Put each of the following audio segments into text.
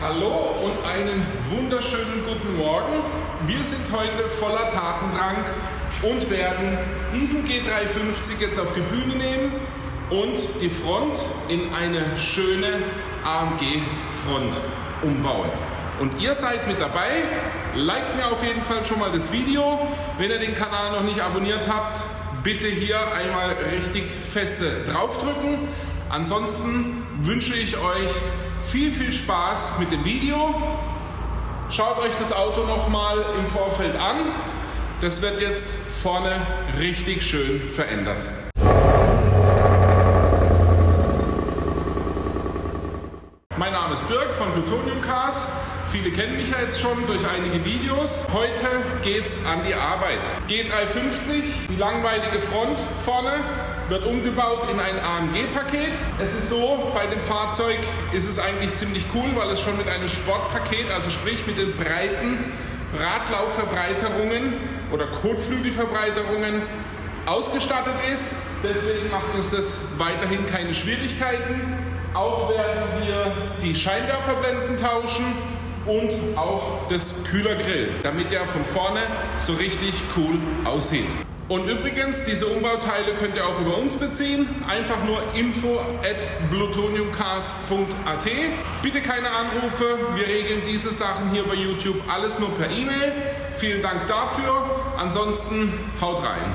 Hallo und einen wunderschönen guten Morgen. Wir sind heute voller Tatendrang und werden diesen G350 jetzt auf die Bühne nehmen und die Front in eine schöne AMG-Front umbauen. Und ihr seid mit dabei. Liked mir auf jeden Fall schon mal das Video. Wenn ihr den Kanal noch nicht abonniert habt, bitte hier einmal richtig feste draufdrücken. Ansonsten wünsche ich euch viel, viel Spaß mit dem Video. Schaut euch das Auto nochmal im Vorfeld an. Das wird jetzt vorne richtig schön verändert. Mein Name ist Dirk von Blutonium Cars. Viele kennen mich ja jetzt schon durch einige Videos. Heute geht's an die Arbeit. G350, die langweilige Front vorne, wird umgebaut in ein AMG-Paket. Es ist so, bei dem Fahrzeug ist es eigentlich ziemlich cool, weil es schon mit einem Sportpaket, also sprich mit den breiten Radlaufverbreiterungen oder Kotflügelverbreiterungen ausgestattet ist. Deswegen macht uns das weiterhin keine Schwierigkeiten. Auch werden wir die Scheinwerferblenden tauschen und auch das Kühlergrill, damit der von vorne so richtig cool aussieht. Und übrigens, diese Umbauteile könnt ihr auch über uns beziehen. Einfach nur info@blutoniumcars.at. Bitte keine Anrufe, wir regeln diese Sachen hier bei YouTube alles nur per E-Mail. Vielen Dank dafür, ansonsten haut rein.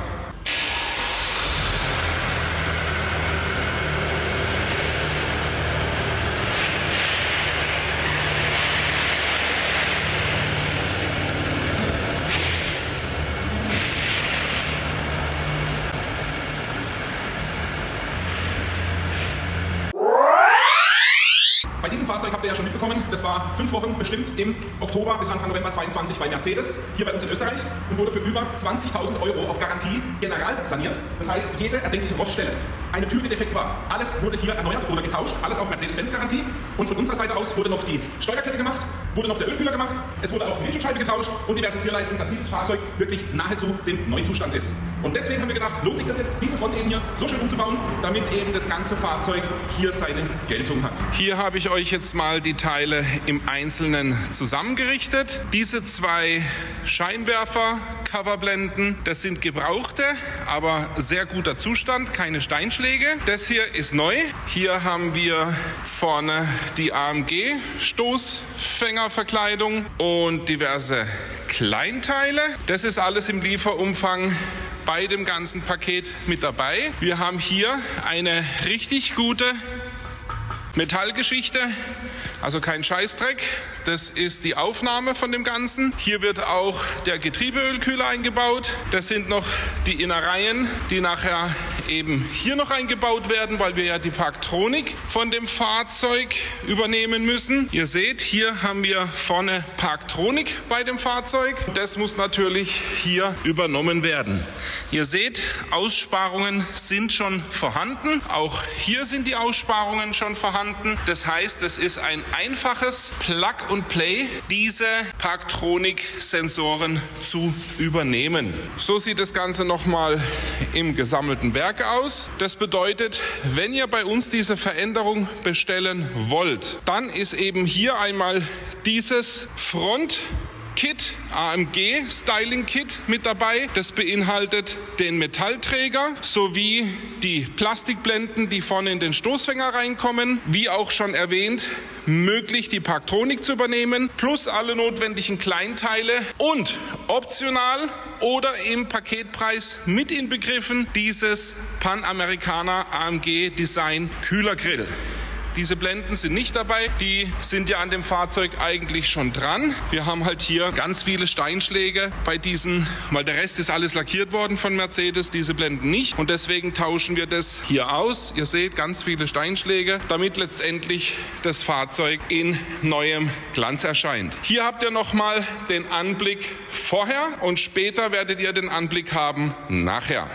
Bei diesem Fahrzeug habt ihr ja schon mitbekommen, das war 5 Wochen bestimmt im Oktober bis Anfang November 22 bei Mercedes, hier bei uns in Österreich, und wurde für über 20.000 Euro auf Garantie general saniert. Das heißt, jede erdenkliche Roststelle, eine Tür, die defekt war, alles wurde hier erneuert oder getauscht, alles auf Mercedes-Benz Garantie. Und von unserer Seite aus wurde noch die Steuerkette gemacht, wurde noch der Ölkühler gemacht, es wurde auch die Windschutzscheibe getauscht und diverse Zierleisten, dass dieses Fahrzeug wirklich nahezu dem neuen Zustand ist. Und deswegen haben wir gedacht, lohnt sich das jetzt, diese Front eben hier so schön umzubauen, damit eben das ganze Fahrzeug hier seine Geltung hat. Hier habe ich euch jetzt mal die Teile im Einzelnen zusammengerichtet. Diese 2 Scheinwerfer, Coverblenden, das sind gebrauchte, aber sehr guter Zustand, keine Steinschläge. Das hier ist neu. Hier haben wir vorne die AMG Stoßfängerverkleidung und diverse Kleinteile. Das ist alles im Lieferumfang bei dem ganzen Paket mit dabei. Wir haben hier eine richtig gute Metallgeschichte, also kein Scheißdreck. Das ist die Aufnahme von dem Ganzen. Hier wird auch der Getriebeölkühler eingebaut. Das sind noch die Innereien, die nachher eben hier noch eingebaut werden, weil wir ja die Parktronik von dem Fahrzeug übernehmen müssen. Ihr seht, hier haben wir vorne Parktronik bei dem Fahrzeug. Das muss natürlich hier übernommen werden. Ihr seht, Aussparungen sind schon vorhanden. Auch hier sind die Aussparungen schon vorhanden. Das heißt, es ist ein einfaches Plug und Play, diese Parktronik-Sensoren zu übernehmen. So sieht das Ganze nochmal im gesammelten Werk aus. Das bedeutet, wenn ihr bei uns diese Veränderung bestellen wollt, dann ist eben hier einmal dieses Front-Kit, AMG Styling Kit mit dabei. Das beinhaltet den Metallträger sowie die Plastikblenden, die vorne in den Stoßfänger reinkommen. Wie auch schon erwähnt, möglich die Parktronik zu übernehmen, plus alle notwendigen Kleinteile und optional oder im Paketpreis mit inbegriffen dieses Panamericana AMG Design Kühlergrill. Diese Blenden sind nicht dabei, die sind ja an dem Fahrzeug eigentlich schon dran. Wir haben halt hier ganz viele Steinschläge bei diesen, weil der Rest ist alles lackiert worden von Mercedes, diese Blenden nicht. Und deswegen tauschen wir das hier aus. Ihr seht, ganz viele Steinschläge, damit letztendlich das Fahrzeug in neuem Glanz erscheint. Hier habt ihr nochmal den Anblick vorher und später werdet ihr den Anblick haben nachher.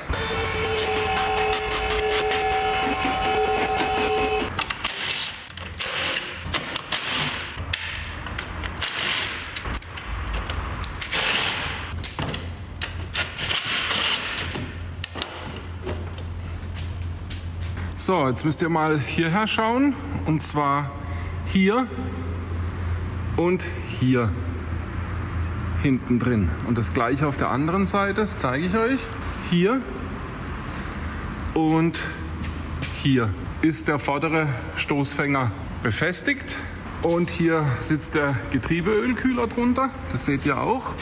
So, jetzt müsst ihr mal hierher schauen, und zwar hier und hier hinten drin. Und das gleiche auf der anderen Seite, das zeige ich euch. Hier und hier ist der vordere Stoßfänger befestigt und hier sitzt der Getriebeölkühler drunter. Das seht ihr auch.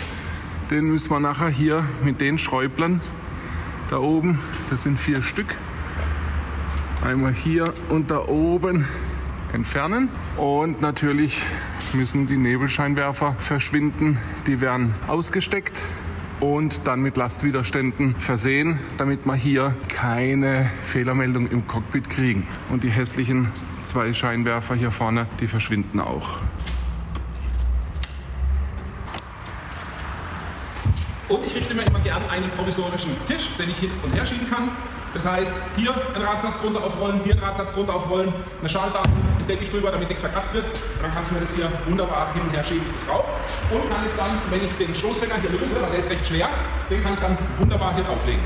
Den müssen wir nachher hier mit den Schräublern da oben, das sind 4 Stück, einmal hier und da oben entfernen. Und natürlich müssen die Nebelscheinwerfer verschwinden. Die werden ausgesteckt und dann mit Lastwiderständen versehen, damit wir hier keine Fehlermeldung im Cockpit kriegen. Und die hässlichen 2 Scheinwerfer hier vorne, die verschwinden auch. Und ich richte mir immer gern einen provisorischen Tisch, den ich hin und her schieben kann. Das heißt, hier einen Radsatz drunter aufrollen, hier einen Radsatz drunter aufrollen, eine Schalltafel, den decke ich drüber, damit nichts verkratzt wird. Dann kann ich mir das hier wunderbar hin und her schieben, wie ich das brauche. Und kann jetzt dann, wenn ich den Stoßfänger hier löse, weil der ist recht schwer, den kann ich dann wunderbar hier drauflegen.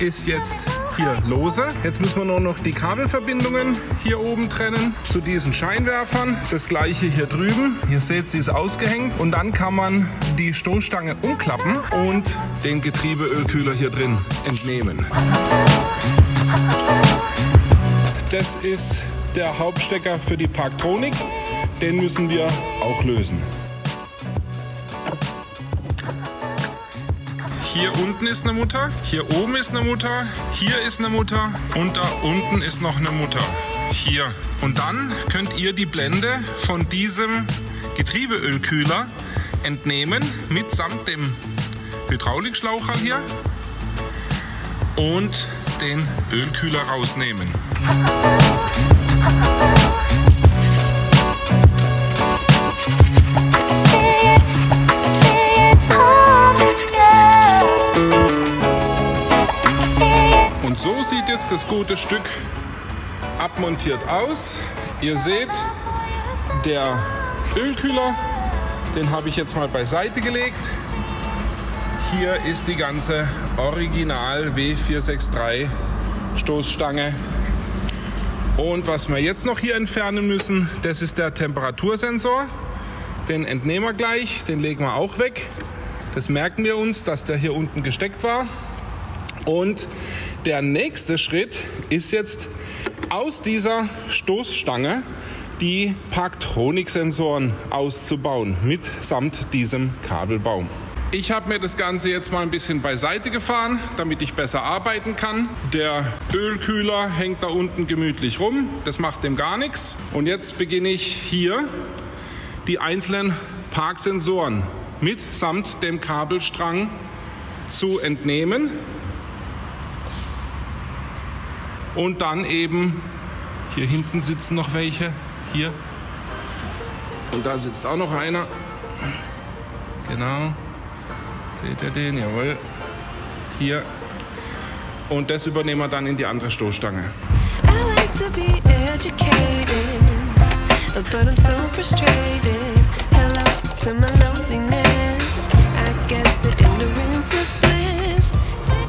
Ist jetzt hier lose. Jetzt müssen wir nur noch die Kabelverbindungen hier oben trennen zu diesen Scheinwerfern. Das gleiche hier drüben. Ihr seht, sie ist ausgehängt und dann kann man die Stoßstange umklappen und den Getriebeölkühler hier drin entnehmen. Das ist der Hauptstecker für die Parktronik. Den müssen wir auch lösen. Hier unten ist eine Mutter, hier oben ist eine Mutter, hier ist eine Mutter und da unten ist noch eine Mutter. Hier. Und dann könnt ihr die Blende von diesem Getriebeölkühler entnehmen, mitsamt dem Hydraulikschlaucher hier und den Ölkühler rausnehmen. Und so sieht jetzt das gute Stück abmontiert aus. Ihr seht, der Ölkühler, den habe ich jetzt mal beiseite gelegt. Hier ist die ganze Original W463 Stoßstange. Und was wir jetzt noch hier entfernen müssen, das ist der Temperatursensor. Den entnehmen wir gleich, den legen wir auch weg. Das merken wir uns, dass der hier unten gesteckt war. Und der nächste Schritt ist jetzt aus dieser Stoßstange die Parktronik-Sensoren auszubauen, mitsamt diesem Kabelbaum. Ich habe mir das Ganze jetzt mal ein bisschen beiseite gefahren, damit ich besser arbeiten kann. Der Ölkühler hängt da unten gemütlich rum, das macht dem gar nichts. Und jetzt beginne ich hier die einzelnen Parksensoren mitsamt dem Kabelstrang zu entnehmen. Und dann eben, hier hinten sitzen noch welche, hier. Und da sitzt auch noch einer. Genau. Seht ihr den? Jawohl. Hier. Und das übernehmen wir dann in die andere Stoßstange.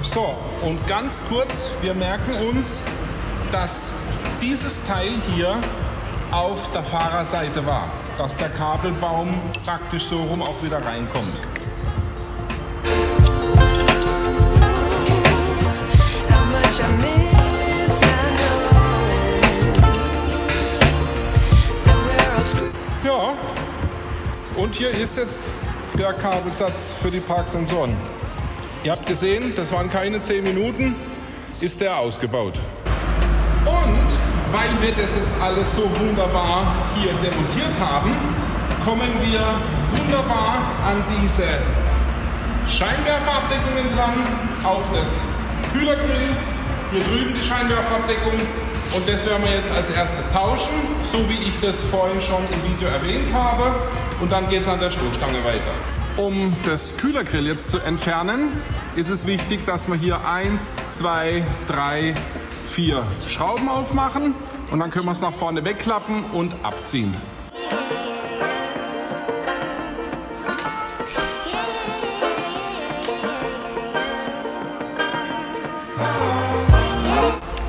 So, und ganz kurz, wir merken uns, dass dieses Teil hier auf der Fahrerseite war, dass der Kabelbaum praktisch so rum auch wieder reinkommt. Ja, und hier ist jetzt der Kabelsatz für die Parksensoren. Ihr habt gesehen, das waren keine 10 Minuten, ist der ausgebaut. Und weil wir das jetzt alles so wunderbar hier demontiert haben, kommen wir wunderbar an diese Scheinwerferabdeckungen dran, auch das Kühlergrill, hier drüben die Scheinwerferabdeckung, und das werden wir jetzt als erstes tauschen, so wie ich das vorhin schon im Video erwähnt habe, und dann geht es an der Stoßstange weiter. Um das Kühlergrill jetzt zu entfernen, ist es wichtig, dass wir hier 1, 2, 3, 4 Schrauben aufmachen und dann können wir es nach vorne wegklappen und abziehen.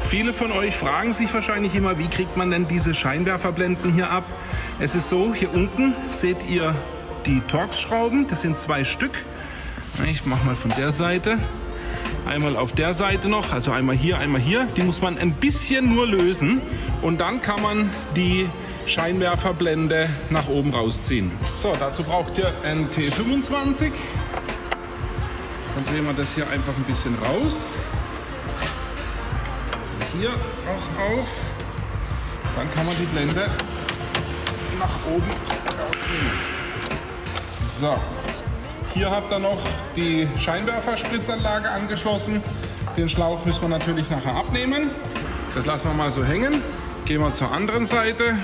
Viele von euch fragen sich wahrscheinlich immer, wie kriegt man denn diese Scheinwerferblenden hier ab? Es ist so, hier unten seht ihr die Torx-Schrauben, das sind 2 Stück. Ich mache mal von der Seite, einmal auf der Seite noch, also einmal hier. Die muss man ein bisschen nur lösen und dann kann man die Scheinwerferblende nach oben rausziehen. So, dazu braucht ihr einen T25. Dann drehen wir das hier einfach ein bisschen raus. Hier auch auf, dann kann man die Blende nach oben rausnehmen. So, hier habt ihr noch die Scheinwerferspritzanlage angeschlossen. Den Schlauch müssen wir natürlich nachher abnehmen. Das lassen wir mal so hängen. Gehen wir zur anderen Seite.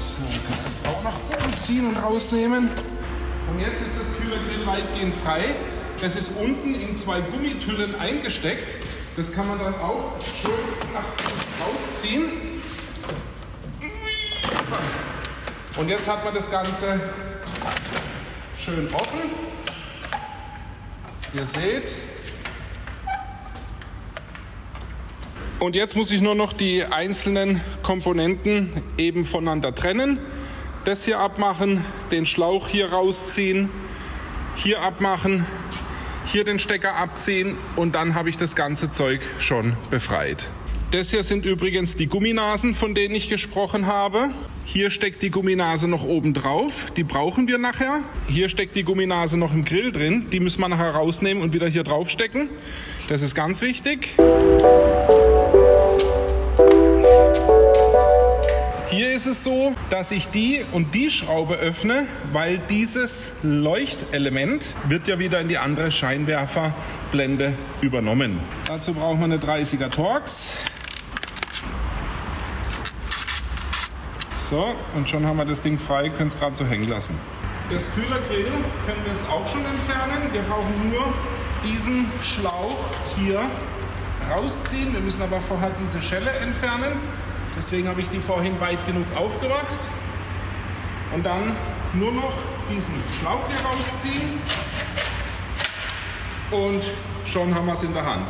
So, kann das auch nach oben ziehen und rausnehmen. Und jetzt ist das Kühlergrill weitgehend frei. Das ist unten in 2 Gummitüllen eingesteckt. Das kann man dann auch schön nach rausziehen. Und jetzt hat man das Ganze schön offen. Ihr seht. Und jetzt muss ich nur noch die einzelnen Komponenten eben voneinander trennen. Das hier abmachen, den Schlauch hier rausziehen, hier abmachen. Hier den Stecker abziehen und dann habe ich das ganze Zeug schon befreit. Das hier sind übrigens die Gumminasen, von denen ich gesprochen habe. Hier steckt die Gumminase noch oben drauf, die brauchen wir nachher. Hier steckt die Gumminase noch im Grill drin, die müssen wir nachher rausnehmen und wieder hier drauf stecken. Das ist ganz wichtig. Hier ist es so, dass ich die und die Schraube öffne, weil dieses Leuchtelement wird ja wieder in die andere Scheinwerferblende übernommen. Dazu braucht man eine 30er Torx. So, und schon haben wir das Ding frei, können es gerade so hängen lassen. Das Kühlergrill können wir jetzt auch schon entfernen. Wir brauchen nur diesen Schlauch hier rausziehen. Wir müssen aber vorher diese Schelle entfernen. Deswegen habe ich die vorhin weit genug aufgemacht. Und dann nur noch diesen Schlauch hier rausziehen. Und schon haben wir es in der Hand.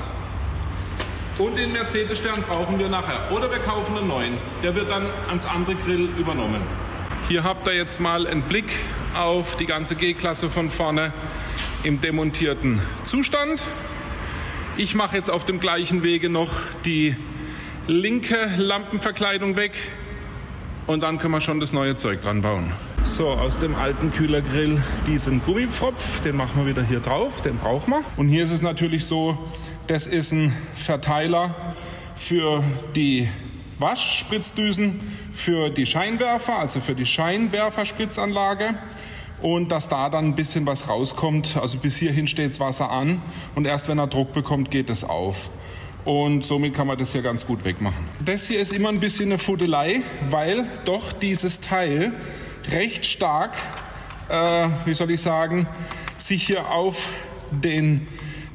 Und den Mercedes-Stern brauchen wir nachher. Oder wir kaufen einen neuen. Der wird dann ans andere Grill übernommen. Hier habt ihr jetzt mal einen Blick auf die ganze G-Klasse von vorne im demontierten Zustand. Ich mache jetzt auf dem gleichen Wege noch die linke Lampenverkleidung weg und dann können wir schon das neue Zeug dran bauen. So, aus dem alten Kühlergrill diesen Gummipfropf, den machen wir wieder hier drauf, den brauchen wir. Und hier ist es natürlich so, das ist ein Verteiler für die Waschspritzdüsen, für die Scheinwerfer, also für die Scheinwerferspritzanlage. Und dass da dann ein bisschen was rauskommt, also bis hierhin steht das Wasser an und erst wenn er Druck bekommt, geht es auf. Und somit kann man das hier ganz gut wegmachen. Das hier ist immer ein bisschen eine Fuddelei, weil doch dieses Teil recht stark, sich hier auf den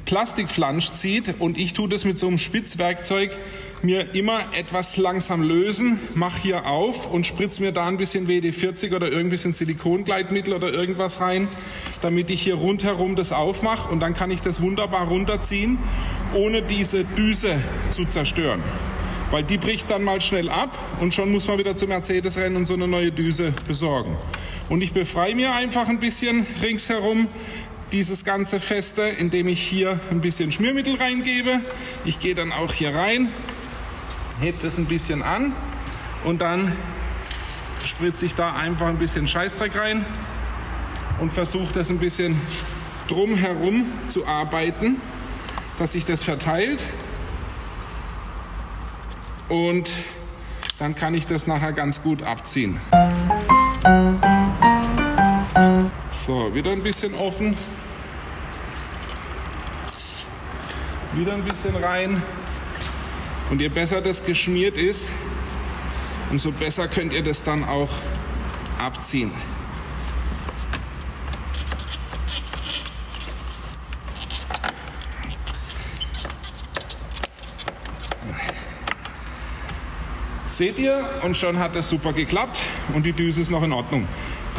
Plastikflansch zieht. Und ich tue das mit so einem Spitzwerkzeug mir immer etwas langsam lösen, mache hier auf und spritze mir da ein bisschen WD-40 oder irgendwie ein Silikongleitmittel oder irgendwas rein, damit ich hier rundherum das aufmache und dann kann ich das wunderbar runterziehen, ohne diese Düse zu zerstören. Weil die bricht dann mal schnell ab und schon muss man wieder zum Mercedes rennen und so eine neue Düse besorgen. Und ich befreie mir einfach ein bisschen ringsherum dieses ganze Feste, indem ich hier ein bisschen Schmiermittel reingebe. Ich gehe dann auch hier rein. Hebt es ein bisschen an und dann spritze ich da einfach ein bisschen Scheißdreck rein und versuche das ein bisschen drumherum zu arbeiten, dass sich das verteilt und dann kann ich das nachher ganz gut abziehen. mal wieder ein bisschen offen. Wieder ein bisschen rein. Und je besser das geschmiert ist, umso besser könnt ihr das dann auch abziehen. Seht ihr? Und schon hat das super geklappt und die Düse ist noch in Ordnung.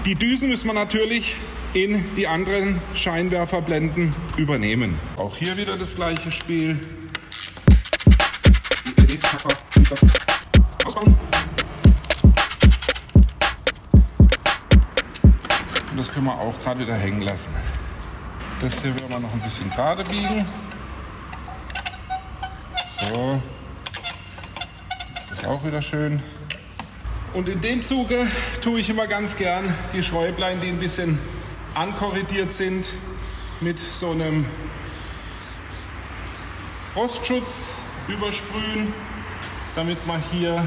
Die Düsen müssen wir natürlich in die anderen Scheinwerferblenden übernehmen. Auch hier wieder das gleiche Spiel. Ausbauen. Und das können wir auch gerade wieder hängen lassen. Das hier werden wir noch ein bisschen gerade biegen. So. Auch wieder schön. Und in dem Zuge tue ich immer ganz gern die Schräublein, die ein bisschen ankorrigiert sind, mit so einem Rostschutz übersprühen, damit wir hier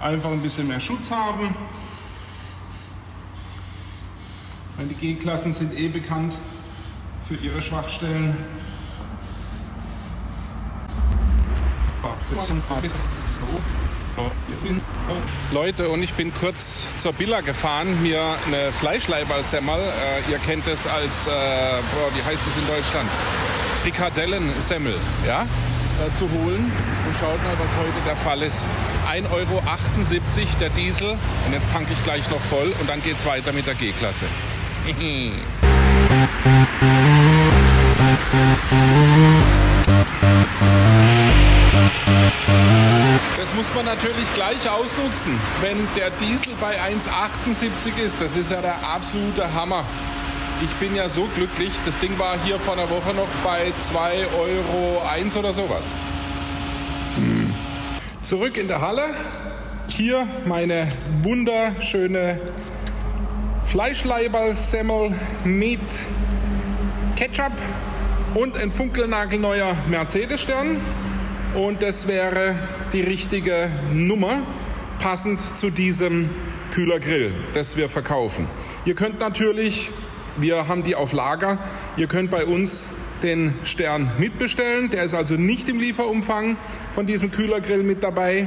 einfach ein bisschen mehr Schutz haben. Die G-Klassen sind eh bekannt für ihre Schwachstellen. Leute, und ich bin kurz zur Billa gefahren, mir eine Fleischleiberl-Semmel, ihr kennt es als, wie heißt es in Deutschland, Frikadellen-Semmel, ja, zu holen. Und schaut mal, was heute der Fall ist. 1,78 Euro der Diesel, und jetzt tanke ich gleich noch voll und dann geht es weiter mit der G-Klasse. Das muss man natürlich gleich ausnutzen, wenn der Diesel bei 1,78 ist. Das ist ja der absolute Hammer. Ich bin ja so glücklich. Das Ding war hier vor einer Woche noch bei 2,01 Euro oder sowas. Zurück in der Halle. Hier meine wunderschöne Fleischleiberl-Semmel mit Ketchup und ein funkelnagelneuer Mercedes-Stern. Und das wäre die richtige Nummer, passend zu diesem Kühlergrill, das wir verkaufen. Ihr könnt natürlich, wir haben die auf Lager, ihr könnt bei uns den Stern mitbestellen. Der ist also nicht im Lieferumfang von diesem Kühlergrill mit dabei.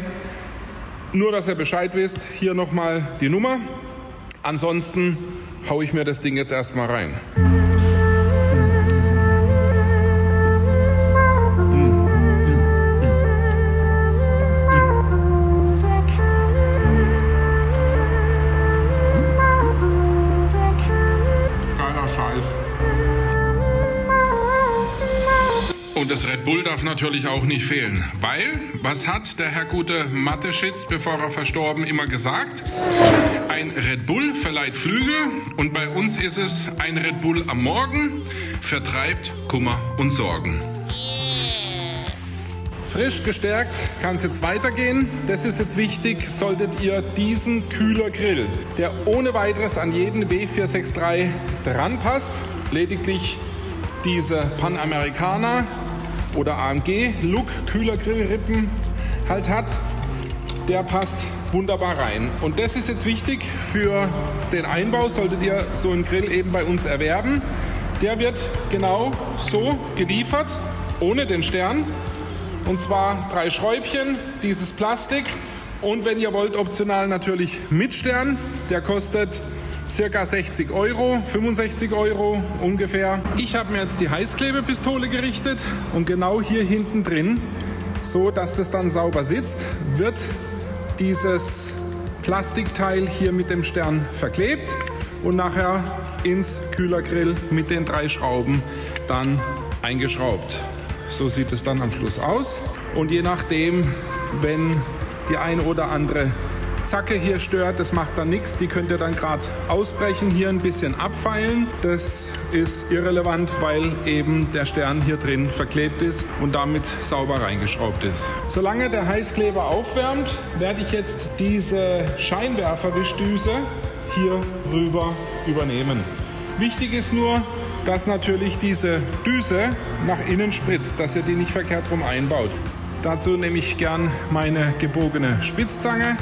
Nur, dass ihr Bescheid wisst, hier nochmal die Nummer. Ansonsten haue ich mir das Ding jetzt erstmal rein. Und das Red Bull darf natürlich auch nicht fehlen, weil, was hat der herrgute Mateschitz, bevor er verstorben, immer gesagt? Ein Red Bull verleiht Flügel, und bei uns ist es, ein Red Bull am Morgen vertreibt Kummer und Sorgen. Frisch gestärkt kann es jetzt weitergehen. Das ist jetzt wichtig, solltet ihr diesen Kühlergrill, der ohne weiteres an jeden W463 dran passt, lediglich diese Panamericana oder AMG-Look-Kühlergrillrippen halt hat, der passt wunderbar rein. Und das ist jetzt wichtig für den Einbau, solltet ihr so einen Grill eben bei uns erwerben. Der wird genau so geliefert, ohne den Stern. Und zwar 3 Schräubchen, dieses Plastik, und wenn ihr wollt, optional natürlich mit Stern. Der kostet circa 60 Euro, 65 Euro ungefähr. Ich habe mir jetzt die Heißklebepistole gerichtet, und genau hier hinten drin, so dass das dann sauber sitzt, wird dieses Plastikteil hier mit dem Stern verklebt und nachher ins Kühlergrill mit den 3 Schrauben dann eingeschraubt. So sieht es dann am Schluss aus, und je nachdem, wenn die eine oder andere Zacke hier stört, das macht dann nichts. Die könnt ihr dann gerade ausbrechen, hier ein bisschen abfeilen. Das ist irrelevant, weil eben der Stern hier drin verklebt ist und damit sauber reingeschraubt ist. Solange der Heißkleber aufwärmt, werde ich jetzt diese Scheinwerferwischdüse hier rüber übernehmen. Wichtig ist nur, dass natürlich diese Düse nach innen spritzt, dass ihr die nicht verkehrt rum einbaut. Dazu nehme ich gern meine gebogene Spitzzange.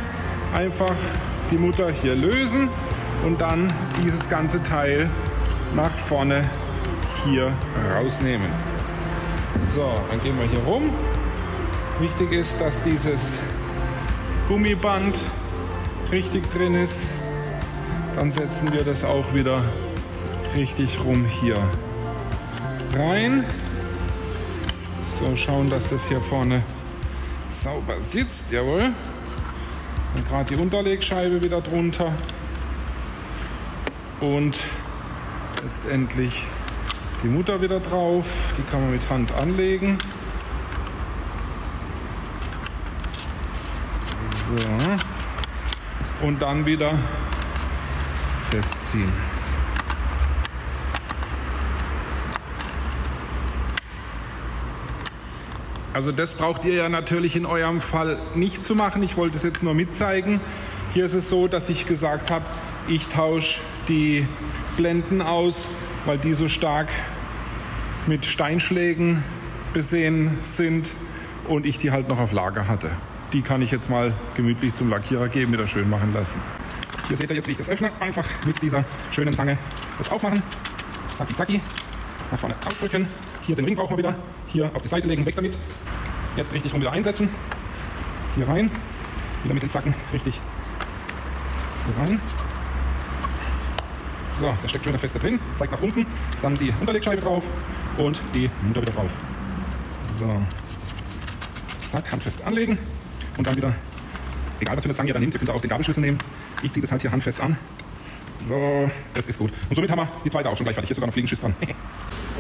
Einfach die Mutter hier lösen und dann dieses ganze Teil nach vorne hier rausnehmen. So, dann gehen wir hier rum. Wichtig ist, dass dieses Gummiband richtig drin ist. Dann setzen wir das auch wieder richtig rum hier rein. So, schauen, dass das hier vorne sauber sitzt. Jawohl. Und gerade die Unterlegscheibe wieder drunter. Und letztendlich die Mutter wieder drauf. Die kann man mit Hand anlegen. So. Und dann wieder festziehen. Also das braucht ihr ja natürlich in eurem Fall nicht zu machen. Ich wollte es jetzt nur mitzeigen. Hier ist es so, dass ich gesagt habe, ich tausche die Blenden aus, weil die so stark mit Steinschlägen besehen sind und ich die halt noch auf Lager hatte. Die kann ich jetzt mal gemütlich zum Lackierer geben, wieder schön machen lassen. Hier seht ihr jetzt, wie ich das öffne. Einfach mit dieser schönen Zange das aufmachen. Zacki, zacki. Nach vorne rausdrücken. Hier den Ring brauchen wir wieder. Hier auf die Seite legen, weg damit. Jetzt richtig rum wieder einsetzen. Hier rein. Wieder mit den Zacken richtig hier rein. So, der steckt schön fest da drin. Zeigt nach unten. Dann die Unterlegscheibe drauf und die Mutter wieder drauf. So. Zack, handfest anlegen. Und dann wieder, egal was für eine Zange ihr dann nehmt, ihr könnt auch den Gabelschlüssel nehmen. Ich ziehe das halt hier handfest an. So, das ist gut. Und somit haben wir die zweite auch schon gleich fertig. Hier sogar noch Fliegenschiss dran.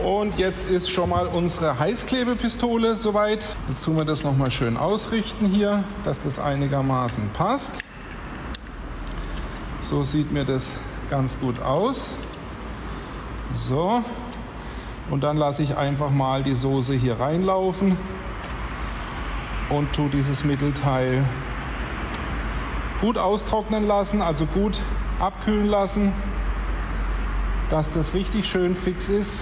Und jetzt ist schon mal unsere Heißklebepistole soweit. Jetzt tun wir das nochmal schön ausrichten hier, dass das einigermaßen passt. So sieht mir das ganz gut aus. So. Und dann lasse ich einfach mal die Soße hier reinlaufen und tue dieses Mittelteil gut austrocknen lassen, also gut abkühlen lassen, dass das richtig schön fix ist.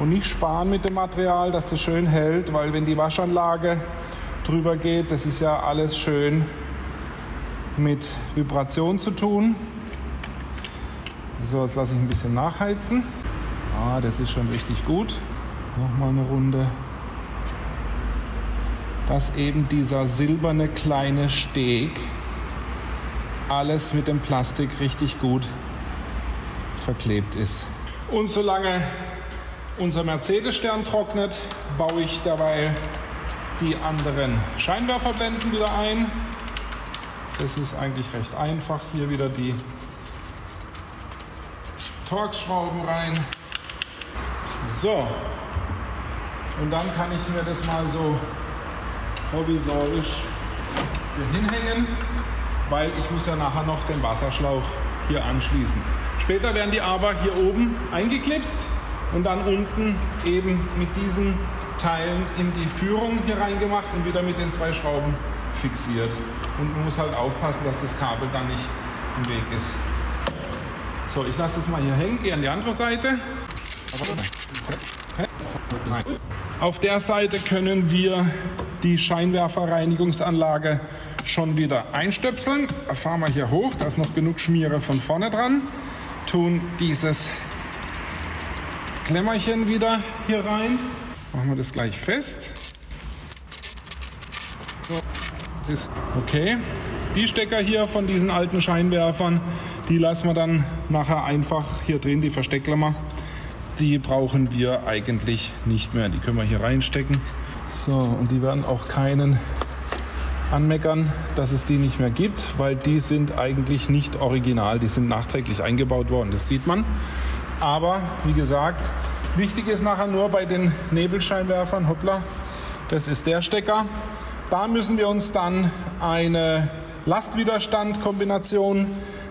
Und nicht sparen mit dem Material, dass das schön hält, weil wenn die Waschanlage drüber geht, das ist ja alles schön mit Vibration zu tun. So, jetzt lasse ich ein bisschen nachheizen. Ah, das ist schon richtig gut. Nochmal eine Runde. Dass eben dieser silberne kleine Steg alles mit dem Plastik richtig gut verklebt ist. Und solange unser Mercedes-Stern trocknet, baue ich dabei die anderen Scheinwerferblenden wieder ein. Das ist eigentlich recht einfach. Hier wieder die Torx-Schrauben rein. So. Und dann kann ich mir das mal so provisorisch hier hinhängen, weil ich muss ja nachher noch den Wasserschlauch hier anschließen. Später werden die aber hier oben eingeklipst. Und dann unten eben mit diesen Teilen in die Führung hier reingemacht und wieder mit den zwei Schrauben fixiert. Und man muss halt aufpassen, dass das Kabel dann nicht im Weg ist. So, ich lasse das mal hier hängen, gehe an die andere Seite. Auf der Seite können wir die Scheinwerferreinigungsanlage schon wieder einstöpseln. Da fahren wir hier hoch, da ist noch genug Schmiere von vorne dran. Tun dieses Klemmerchen wieder hier rein. Machen wir das gleich fest. Okay. Die Stecker hier von diesen alten Scheinwerfern, die lassen wir dann nachher einfach hier drin, die Versteckklammer. Die brauchen wir eigentlich nicht mehr. Die können wir hier reinstecken. So, und die werden auch keinen anmeckern, dass es die nicht mehr gibt, weil die sind eigentlich nicht original. Die sind nachträglich eingebaut worden, das sieht man. Aber, wie gesagt, wichtig ist nachher nur bei den Nebelscheinwerfern, hoppla, das ist der Stecker. Da müssen wir uns dann eine Lastwiderstand-Kombination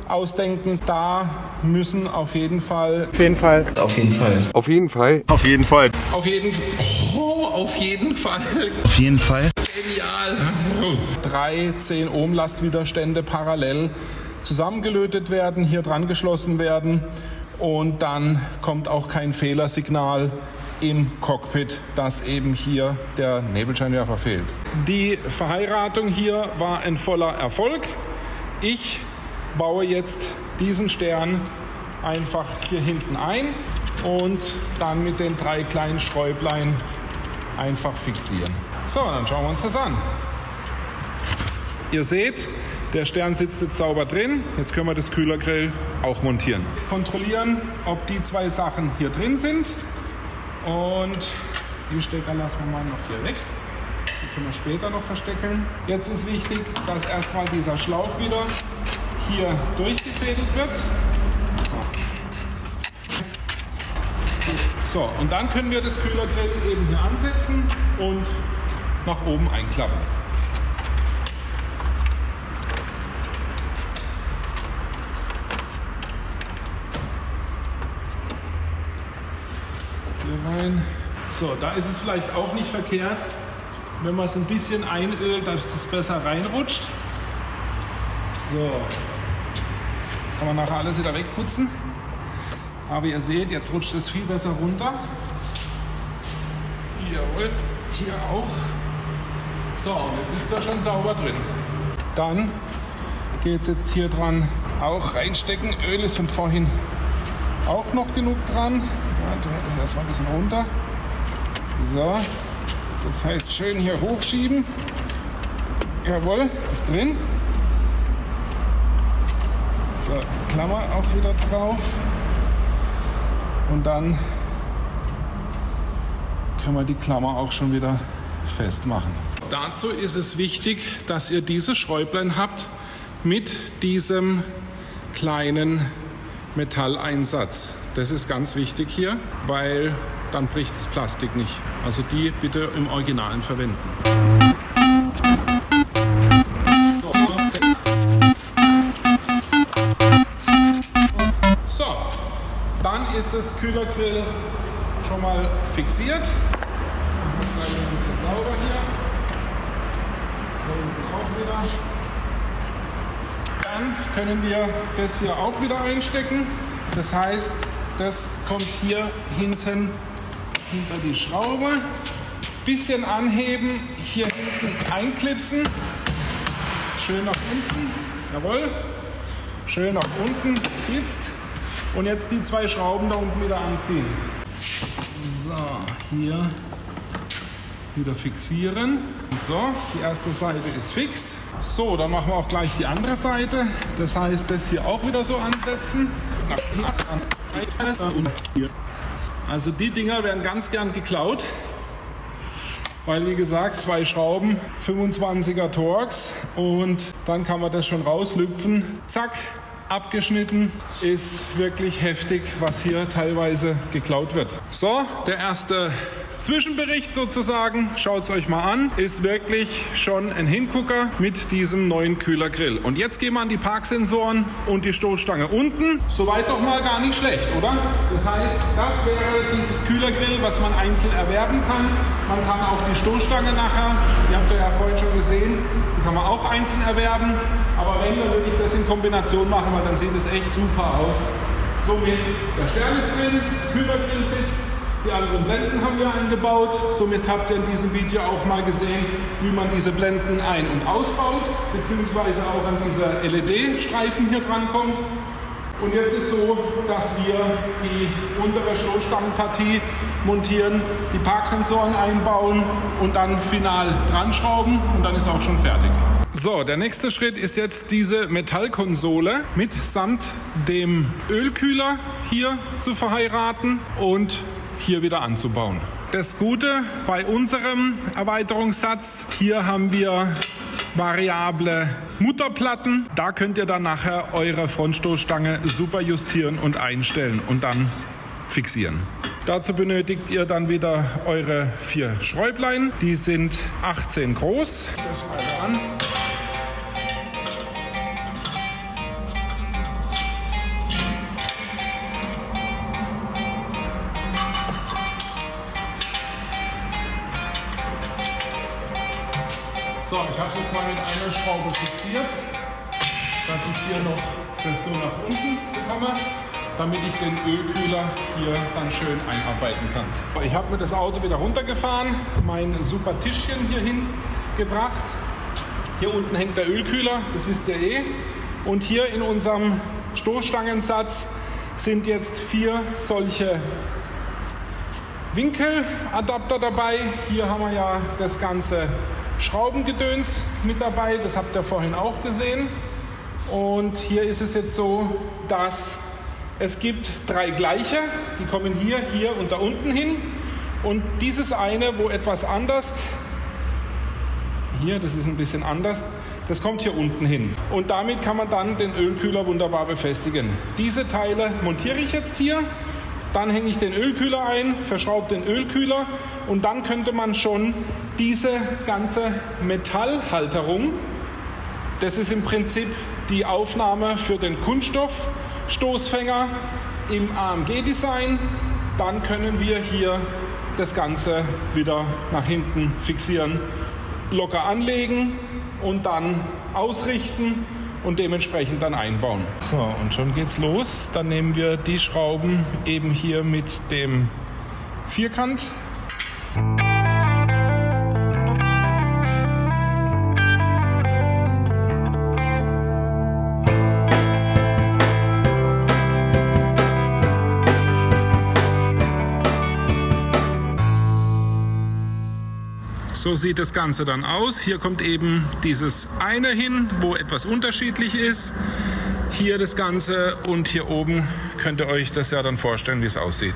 ausdenken. Da müssen auf jeden Fall... Auf jeden Fall. Auf jeden Fall. Auf jeden Fall. Auf jeden Fall. Auf jeden Fall. Oh, auf jeden Fall. Auf jeden Fall. Genial. 3 10 Ohm Lastwiderstände parallel zusammengelötet werden, hier dran geschlossen werden. Und dann kommt auch kein Fehlersignal im Cockpit, dass eben hier der Nebelscheinwerfer fehlt. Die Verheiratung hier war ein voller Erfolg. Ich baue jetzt diesen Stern einfach hier hinten ein und dann mit den drei kleinen Schräublein einfach fixieren. So, dann schauen wir uns das an. Ihr seht, der Stern sitzt jetzt sauber drin. Jetzt können wir das Kühlergrill auch montieren. Kontrollieren, ob die zwei Sachen hier drin sind. Und den Stecker lassen wir mal noch hier weg. Den können wir später noch verstecken. Jetzt ist wichtig, dass erstmal dieser Schlauch wieder hier durchgefädelt wird. So, und dann können wir das Kühlergrill eben hier ansetzen und nach oben einklappen. Hier rein. So, da ist es vielleicht auch nicht verkehrt, wenn man es ein bisschen einölt, dass es besser reinrutscht. So, das kann man nachher alles wieder wegputzen. Aber ihr seht, jetzt rutscht es viel besser runter. Jawohl, hier auch. So, und jetzt ist da schon sauber drin. Dann geht es jetzt hier dran auch reinstecken. Öl ist von vorhin auch noch genug dran. Ja, dann wird das erstmal ein bisschen runter. So, das heißt schön hier hochschieben. Jawohl, ist drin. So, die Klammer auch wieder drauf. Und dann können wir die Klammer auch schon wieder festmachen. Dazu ist es wichtig, dass ihr dieses Schräublein habt mit diesem kleinen Metalleinsatz. Das ist ganz wichtig hier, weil dann bricht das Plastik nicht. Also die bitte im Originalen verwenden. So, dann ist das Kühlergrill schon mal fixiert. Das ist ein bisschen sauber hier. Da unten auch wieder. Dann können wir das hier auch wieder einstecken. Das heißt, das kommt hier hinten hinter die Schraube. Bisschen anheben, hier hinten einklipsen. Schön nach unten. Jawohl. Schön nach unten sitzt. Und jetzt die zwei Schrauben da unten wieder anziehen. So, hier wieder fixieren. So, die erste Seite ist fix. So, dann machen wir auch gleich die andere Seite. Das heißt, das hier auch wieder so ansetzen. Also die Dinger werden ganz gern geklaut. Weil, wie gesagt, zwei Schrauben, 25er Torx. Und dann kann man das schon rauslüpfen. Zack. Abgeschnitten, ist wirklich heftig, was hier teilweise geklaut wird. So, der erste Zwischenbericht sozusagen, schaut es euch mal an, ist wirklich schon ein Hingucker mit diesem neuen Kühlergrill. Und jetzt gehen wir an die Parksensoren und die Stoßstange unten. Soweit doch mal gar nicht schlecht, oder? Das heißt, das wäre dieses Kühlergrill, was man einzeln erwerben kann. Man kann auch die Stoßstange nachher, die habt ihr ja vorhin schon gesehen, die kann man auch einzeln erwerben. Aber wenn, dann würde ich das in Kombination machen, weil dann sieht es echt super aus. Somit, der Stern ist drin, das Kühlergrill sitzt, die anderen Blenden haben wir eingebaut. Somit habt ihr in diesem Video auch mal gesehen, wie man diese Blenden ein- und ausbaut, beziehungsweise auch an diese LED-Streifen hier dran kommt. Und jetzt ist so, dass wir die untere Stoßstangenpartie montieren, die Parksensoren einbauen und dann final dran schrauben und dann ist auch schon fertig. So, der nächste Schritt ist jetzt diese Metallkonsole mitsamt dem Ölkühler hier zu verheiraten und hier wieder anzubauen. Das Gute bei unserem Erweiterungssatz, hier haben wir variable Mutterplatten. Da könnt ihr dann nachher eure Frontstoßstange super justieren und einstellen und dann fixieren. Dazu benötigt ihr dann wieder eure vier Schräublein. Die sind 18 groß. Das mal an. So, ich habe es jetzt mal mit einer Schraube fixiert, dass ich hier noch das so nach unten bekomme, damit ich den Ölkühler hier dann schön einarbeiten kann. Ich habe mir das Auto wieder runtergefahren, mein super Tischchen hier hingebracht. Hier unten hängt der Ölkühler, das wisst ihr eh. Und hier in unserem Stoßstangensatz sind jetzt 4 solche Winkeladapter dabei. Hier haben wir ja das ganze Schraubengedöns mit dabei, das habt ihr vorhin auch gesehen. Und hier ist es jetzt so, dass es gibt 3 gleiche, die kommen hier, hier und da unten hin. Und dieses eine, wo etwas anders, hier, das ist ein bisschen anders, das kommt hier unten hin. Und damit kann man dann den Ölkühler wunderbar befestigen. Diese Teile montiere ich jetzt hier. Dann hänge ich den Ölkühler ein, verschraube den Ölkühler und dann könnte man schon diese ganze Metallhalterung, das ist im Prinzip die Aufnahme für den Kunststoffstoßfänger im AMG-Design, dann können wir hier das Ganze wieder nach hinten fixieren, locker anlegen und dann ausrichten und dementsprechend dann einbauen. So, und schon geht's los. Dann nehmen wir die Schrauben eben hier mit dem Vierkant. So sieht das Ganze dann aus. Hier kommt eben dieses eine hin, wo etwas unterschiedlich ist. Hier das Ganze und hier oben könnt ihr euch das ja dann vorstellen, wie es aussieht.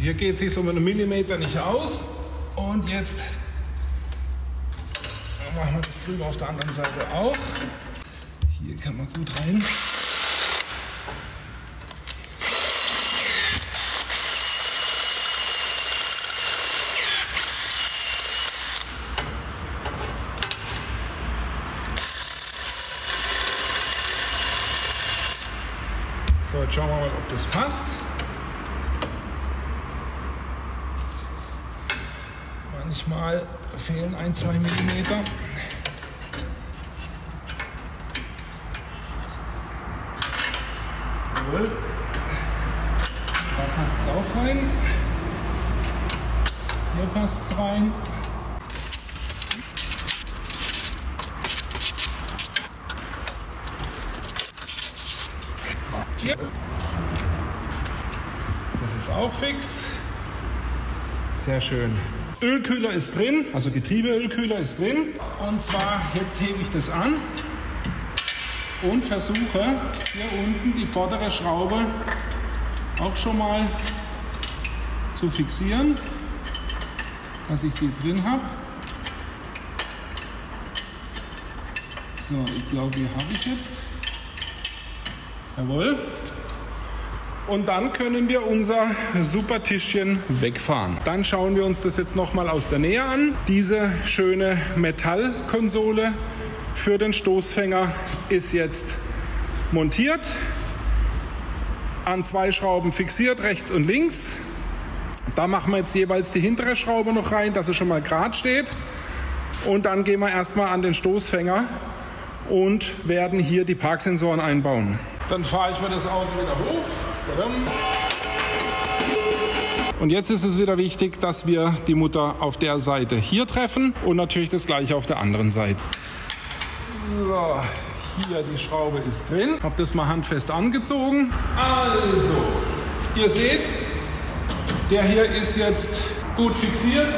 Hier geht es sich um einen Millimeter nicht aus und jetzt machen wir das drüber auf der anderen Seite auch. Hier kann man gut rein. So, jetzt schauen wir mal, ob das passt. Manchmal fehlen 1-2 Millimeter. Jawohl. Da passt es auch rein. Hier passt es rein. Hier. Das ist auch fix. Sehr schön. Ölkühler ist drin, also Getriebeölkühler ist drin. Und zwar, jetzt hebe ich das an und versuche hier unten die vordere Schraube auch schon mal zu fixieren, dass ich die drin habe. So, ich glaube, die habe ich jetzt. Jawohl. Und dann können wir unser super Tischchen wegfahren. Dann schauen wir uns das jetzt nochmal aus der Nähe an. Diese schöne Metallkonsole für den Stoßfänger ist jetzt montiert. An 2 Schrauben fixiert, rechts und links. Da machen wir jetzt jeweils die hintere Schraube noch rein, dass sie schon mal gerade steht. Und dann gehen wir erstmal an den Stoßfänger und werden hier die Parksensoren einbauen. Dann fahre ich mir das Auto wieder hoch. Und jetzt ist es wieder wichtig, dass wir die Mutter auf der Seite hier treffen und natürlich das gleiche auf der anderen Seite. So, hier die Schraube ist drin. Ich habe das mal handfest angezogen. Also, ihr seht, der hier ist jetzt gut fixiert.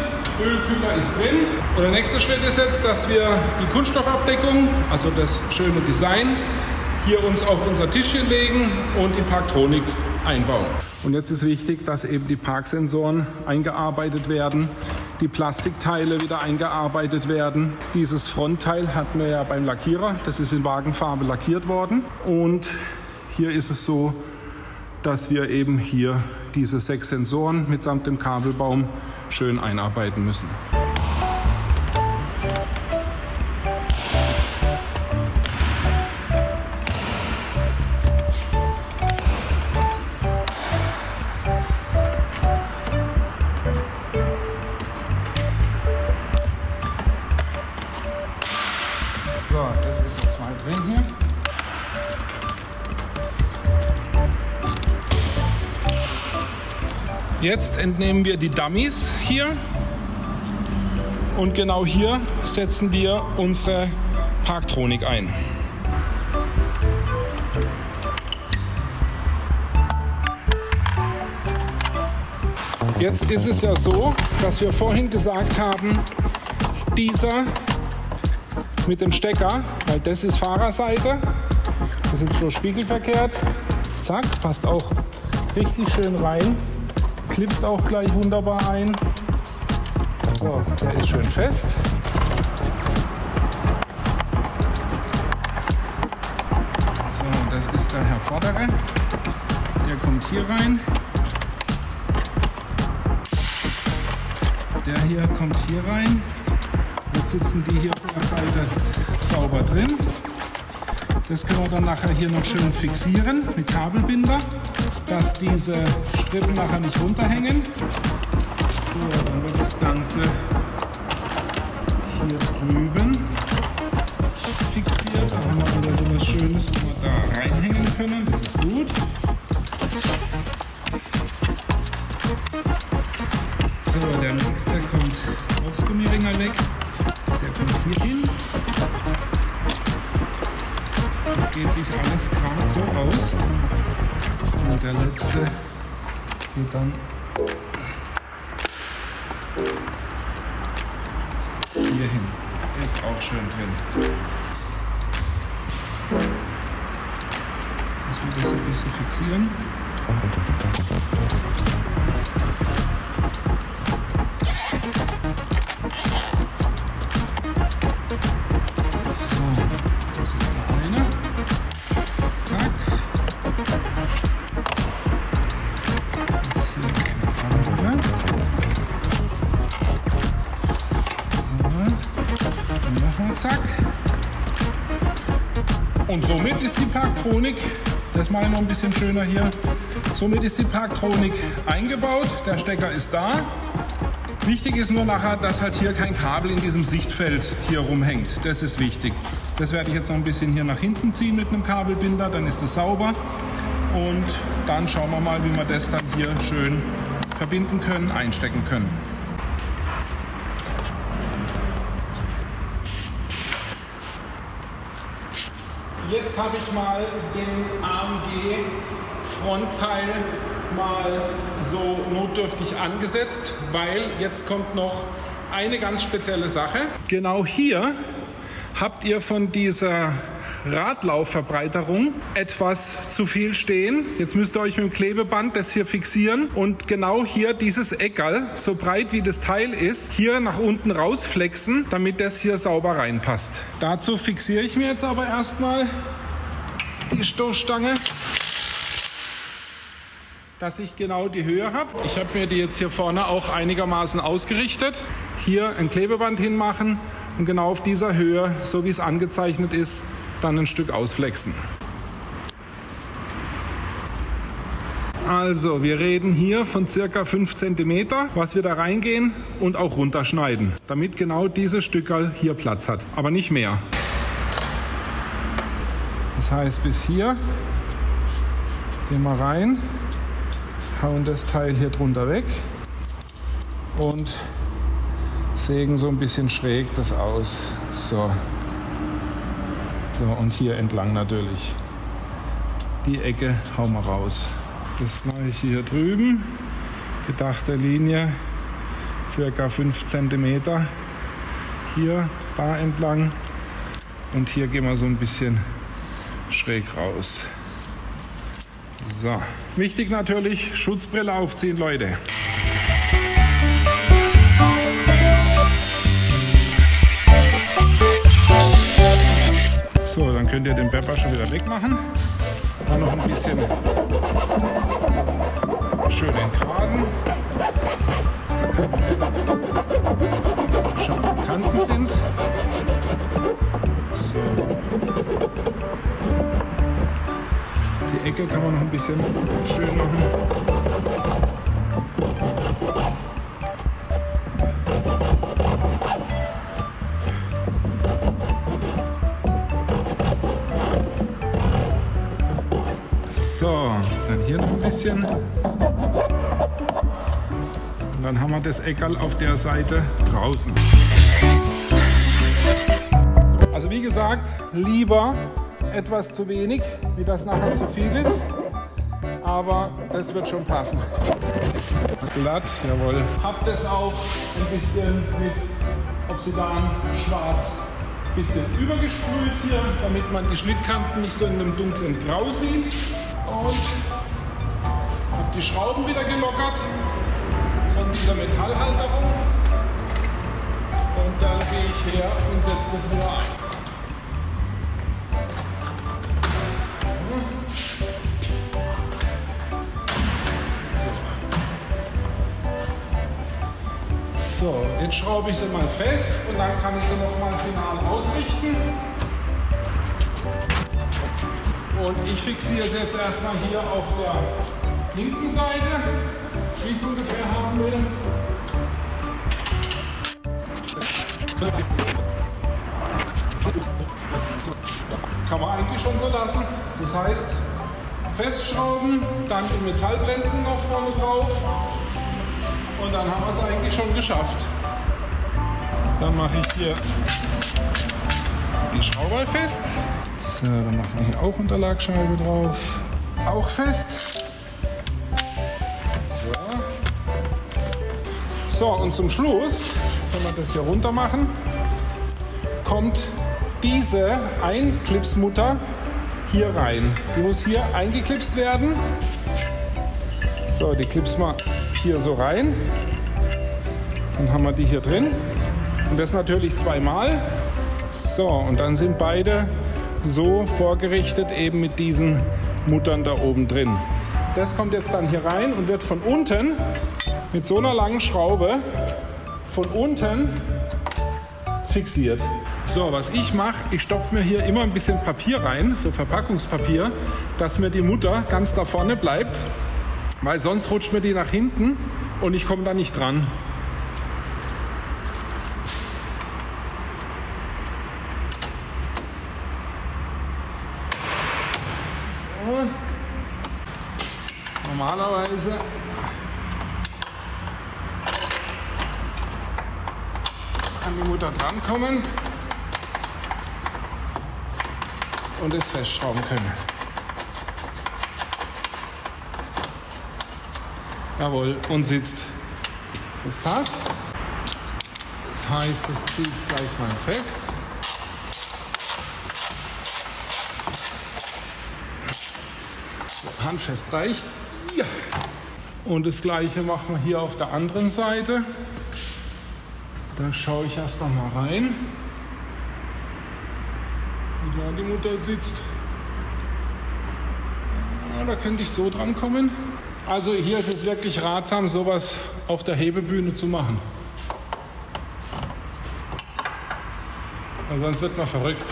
Ölkühler ist drin. Und der nächste Schritt ist jetzt, dass wir die Kunststoffabdeckung, also das schöne Design, hier uns auf unser Tischchen legen und die Parktronik einbauen. Und jetzt ist wichtig, dass eben die Parksensoren eingearbeitet werden, die Plastikteile wieder eingearbeitet werden. Dieses Frontteil hatten wir ja beim Lackierer, das ist in Wagenfarbe lackiert worden. Und hier ist es so, dass wir eben hier diese 6 Sensoren mitsamt dem Kabelbaum schön einarbeiten müssen. So, jetzt ist noch 2 drin hier. Jetzt entnehmen wir die Dummies hier und genau hier setzen wir unsere Parktronik ein. Jetzt ist es ja so, dass wir vorhin gesagt haben, dieser mit dem Stecker, weil das ist Fahrerseite, das ist jetzt bloß spiegelverkehrt, zack, passt auch richtig schön rein. Klipst auch gleich wunderbar ein. So, der ist schön fest. So, das ist der Herr Vordere. Der kommt hier rein. Der hier kommt hier rein. Jetzt sitzen die hier auf der Seite sauber drin. Das können wir dann nachher hier noch schön fixieren mit Kabelbinder, dass diese Strippen nachher nicht runterhängen. So, dann wird das Ganze hier drüben fixiert. Da haben wir wieder so was Schönes, wo wir da reinhängen können. Das ist gut. So, der nächste kommt aus Gummiringel weg. Der kommt hier hin. Das geht sich alles gerade so aus. Und der letzte geht dann hier hin. Der ist auch schön drin. Muss man das ein bisschen fixieren. Und somit ist die Parktronik, das mache ich noch ein bisschen schöner hier, somit ist die Parktronik eingebaut, der Stecker ist da. Wichtig ist nur nachher, dass halt hier kein Kabel in diesem Sichtfeld hier rumhängt, das ist wichtig. Das werde ich jetzt noch ein bisschen hier nach hinten ziehen mit einem Kabelbinder, dann ist es sauber. Und dann schauen wir mal, wie wir das dann hier schön verbinden können, einstecken können. Jetzt habe ich mal den AMG Frontteil mal so notdürftig angesetzt, weil jetzt kommt noch eine ganz spezielle Sache. Genau hier habt ihr von dieser Radlaufverbreiterung etwas zu viel stehen. Jetzt müsst ihr euch mit dem Klebeband das hier fixieren und genau hier dieses Eckerl, so breit wie das Teil ist, hier nach unten rausflexen, damit das hier sauber reinpasst. Dazu fixiere ich mir jetzt aber erstmal die Stoßstange, dass ich genau die Höhe habe. Ich habe mir die jetzt hier vorne auch einigermaßen ausgerichtet. Hier ein Klebeband hinmachen und genau auf dieser Höhe, so wie es angezeichnet ist, dann ein Stück ausflexen. Also, wir reden hier von circa 5 cm, was wir da reingehen und auch runterschneiden, damit genau dieses Stückerl hier Platz hat, aber nicht mehr. Das heißt, bis hier gehen wir rein, hauen das Teil hier drunter weg und sägen so ein bisschen schräg das aus. So, und hier entlang natürlich. Die Ecke hauen wir raus. Das gleiche hier drüben, gedachte Linie, circa 5 cm. Hier, da entlang und hier gehen wir so ein bisschen schräg raus. So, wichtig natürlich, Schutzbrille aufziehen, Leute. So, dann könnt ihr den Pepper schon wieder wegmachen. Dann noch ein bisschen schön entgraden, dass da keine scharfen Kanten sind. So. Die Ecke kann man noch ein bisschen schön machen. hier noch ein bisschen. Und dann haben wir das Eckerl auf der Seite draußen. Also wie gesagt, lieber etwas zu wenig, wie das nachher zu viel ist. Aber das wird schon passen. Glatt, jawohl. Hab das auch ein bisschen mit Obsidan-Schwarz ein bisschen übergesprüht hier, damit man die Schnittkanten nicht so in einem dunklen Grau sieht. Und hab die Schrauben wieder gelockert von dieser Metallhalterung. Und dann gehe ich her und setze das wieder ein. So, jetzt schraube ich sie mal fest und dann kann ich sie nochmal final ausrichten. Und ich fixiere es jetzt erstmal hier auf der linken Seite, wie ich es ungefähr haben will. Kann man eigentlich schon so lassen. Das heißt, festschrauben, dann in Metallblenden noch vorne drauf. Und dann haben wir es eigentlich schon geschafft. Dann mache ich hier die Schraube fest. So, dann machen wir hier auch Unterlagscheibe drauf. Auch fest. So. So, und zum Schluss, wenn wir das hier runter machen, kommt diese Einklipsmutter hier rein. Die muss hier eingeklipst werden. So, die klipsen wir hier so rein, dann haben wir die hier drin und das natürlich zweimal. So, und dann sind beide so vorgerichtet eben mit diesen Muttern da oben drin. Das kommt jetzt dann hier rein und wird von unten mit so einer langen Schraube von unten fixiert. So, was ich mache, ich stopfe mir hier immer ein bisschen Papier rein, so Verpackungspapier, dass mir die Mutter ganz da vorne bleibt. Weil sonst rutscht mir die nach hinten und ich komme da nicht dran. So. Normalerweise an die Mutter drankommen und es festschrauben können. Jawohl, und sitzt. Das passt. Das heißt, das ziehe ich gleich mal fest. So, handfest reicht. Ja. Und das gleiche machen wir hier auf der anderen Seite. Da schaue ich erst noch mal rein, wie da die Mutter sitzt. Ja, da könnte ich so dran kommen. Also hier ist es wirklich ratsam, sowas auf der Hebebühne zu machen. Weil sonst wird man verrückt.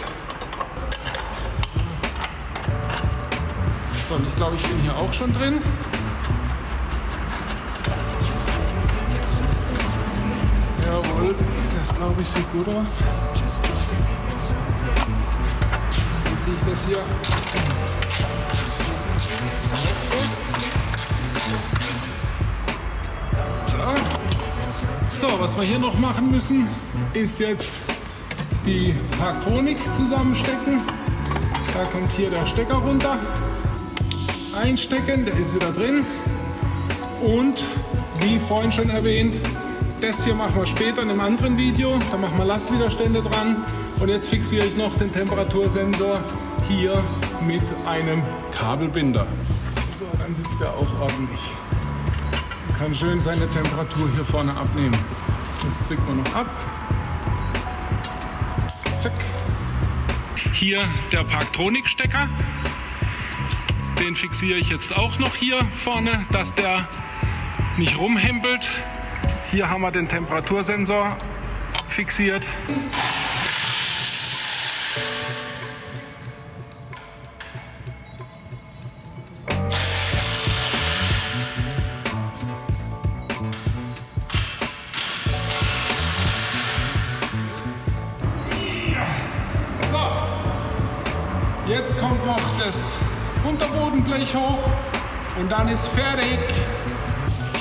So, und ich glaube, ich bin hier auch schon drin. Jawohl, das glaube ich sieht gut aus. Dann ziehe ich das hier. So, was wir hier noch machen müssen, ist jetzt die Parktronik zusammenstecken. Da kommt hier der Stecker runter. Einstecken, der ist wieder drin. Und wie vorhin schon erwähnt, das hier machen wir später in einem anderen Video. Da machen wir Lastwiderstände dran. Und jetzt fixiere ich noch den Temperatursensor hier mit einem Kabelbinder. So, dann sitzt er auch ordentlich. Kann schön seine Temperatur hier vorne abnehmen. Das zwickt man noch ab. Check. Hier der Parktronik-Stecker. Den fixiere ich jetzt auch noch hier vorne, dass der nicht rumhempelt. Hier haben wir den Temperatursensor fixiert. Jetzt kommt noch das Unterbodenblech hoch und dann ist fertig.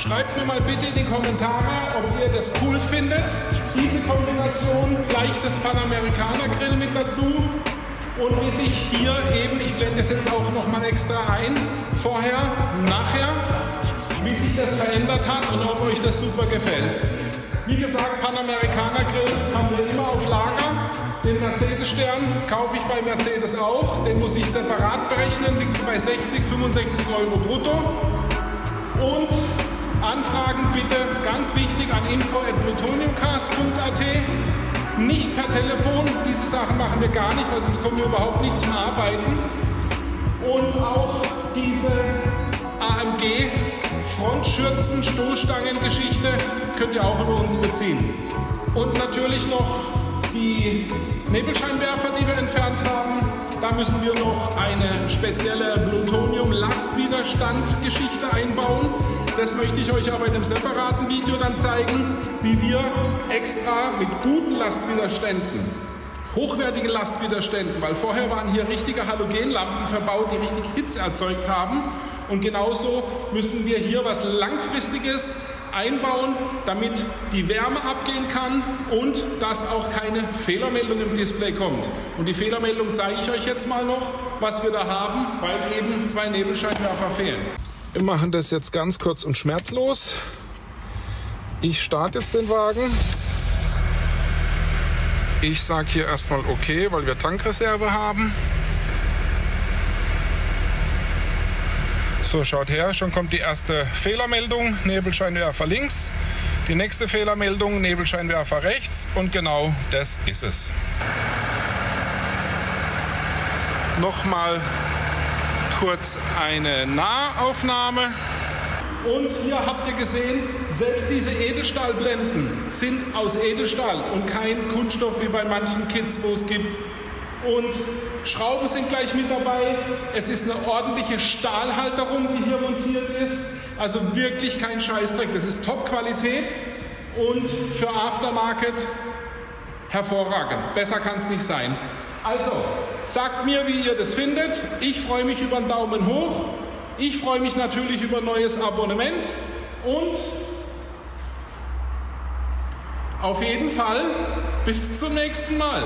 Schreibt mir mal bitte in die Kommentare, ob ihr das cool findet. Diese Kombination, gleich das Panamericana Grill mit dazu. Und wie sich hier eben, ich blende das jetzt auch nochmal extra ein, vorher, nachher, wie sich das verändert hat und ob euch das super gefällt. Wie gesagt, Panamericana Grill haben wir immer auf Lager. Den Mercedes-Stern kaufe ich bei Mercedes auch, den muss ich separat berechnen, liegt bei 60, 65 Euro brutto. Und Anfragen bitte, ganz wichtig, an info@plutoniumcast.at, nicht per Telefon, diese Sachen machen wir gar nicht, also es kommt mir überhaupt nicht zum Arbeiten. Und auch diese AMG Frontschürzen, Stoßstangengeschichte könnt ihr auch über uns beziehen. Und natürlich noch die Nebelscheinwerfer, die wir entfernt haben, da müssen wir noch eine spezielle Blutonium-Lastwiderstand-Geschichte einbauen. Das möchte ich euch aber in einem separaten Video dann zeigen, wie wir extra mit guten Lastwiderständen, hochwertigen Lastwiderständen, weil vorher waren hier richtige Halogenlampen verbaut, die richtig Hitze erzeugt haben. Und genauso müssen wir hier was Langfristiges einbauen, damit die Wärme abgehen kann und dass auch keine Fehlermeldung im Display kommt. Und die Fehlermeldung zeige ich euch jetzt mal noch, was wir da haben, weil eben zwei Nebelscheinwerfer fehlen. Wir machen das jetzt ganz kurz und schmerzlos. Ich starte jetzt den Wagen. Ich sage hier erstmal okay, weil wir Tankreserve haben. So, schaut her, schon kommt die erste Fehlermeldung, Nebelscheinwerfer links, die nächste Fehlermeldung, Nebelscheinwerfer rechts und genau das ist es. Nochmal kurz eine Nahaufnahme. Und hier habt ihr gesehen, selbst diese Edelstahlblenden sind aus Edelstahl und kein Kunststoff wie bei manchen Kits, wo es gibt. Und Schrauben sind gleich mit dabei. Es ist eine ordentliche Stahlhalterung, die hier montiert ist. Also wirklich kein Scheißdreck. Das ist Top-Qualität und für Aftermarket hervorragend. Besser kann es nicht sein. Also, sagt mir, wie ihr das findet. Ich freue mich über einen Daumen hoch. Ich freue mich natürlich über ein neues Abonnement. Und auf jeden Fall bis zum nächsten Mal.